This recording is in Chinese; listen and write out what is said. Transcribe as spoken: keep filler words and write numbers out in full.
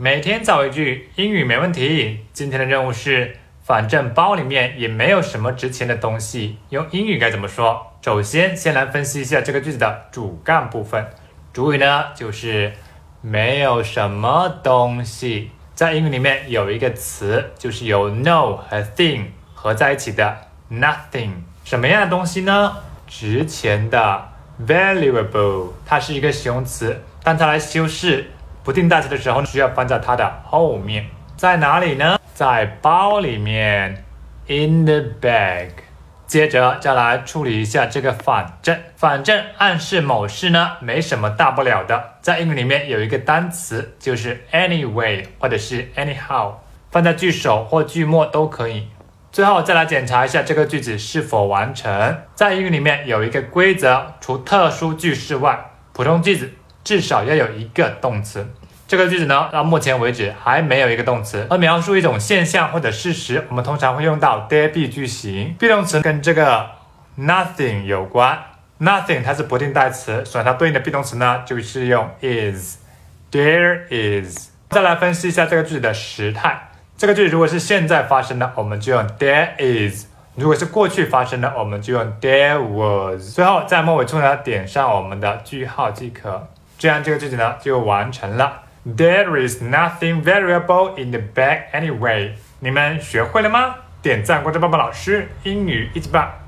每天造一句，英语没问题。今天的任务是，反正包里面也没有什么值钱的东西，用英语该怎么说？首先，先来分析一下这个句子的主干部分。主语呢，就是没有什么东西。在英语里面有一个词，就是由 no 和 thing 合在一起的 nothing。什么样的东西呢？值钱的 valuable， 它是一个形容词，当它来修饰不定代词的时候，需要放在它的后面。在哪里呢？在包里面 in the bag。接着再来处理一下这个反正，反正暗示某事呢没什么大不了的。在英语里面有一个单词，就是 anyway 或者是 anyhow， 放在句首或句末都可以。最后再来检查一下这个句子是否完成。在英语里面有一个规则，除特殊句式外，普通句子至少要有一个动词。这个句子呢，到目前为止还没有一个动词。而描述一种现象或者事实，我们通常会用到 there be 句型。be 动词跟这个 nothing 有关。nothing 它是不定代词，所以它对应的 be 动词呢，就是用 is。there is。再来分析一下这个句子的时态。这个句子如果是现在发生的，我们就用 there is。如果是过去发生的，我们就用 there was。最后在末尾处呢，点上我们的句号即可。这样这个句子呢就完成了。There is nothing valuable in the bag anyway。你们学会了吗？点赞关注爸爸老师英语一级棒。